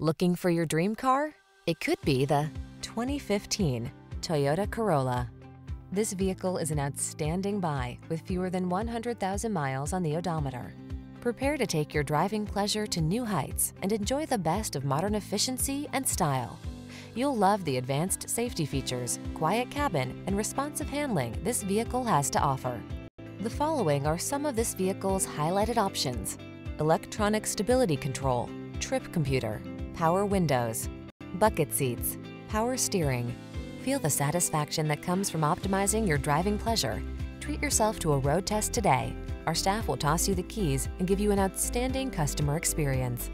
Looking for your dream car? It could be the 2015 Toyota Corolla. This vehicle is an outstanding buy with fewer than 100,000 miles on the odometer. Prepare to take your driving pleasure to new heights and enjoy the best of modern efficiency and style. You'll love the advanced safety features, quiet cabin, and responsive handling this vehicle has to offer. The following are some of this vehicle's highlighted options: electronic stability control, trip computer, power windows, bucket seats, power steering. Feel the satisfaction that comes from optimizing your driving pleasure. Treat yourself to a road test today. Our staff will toss you the keys and give you an outstanding customer experience.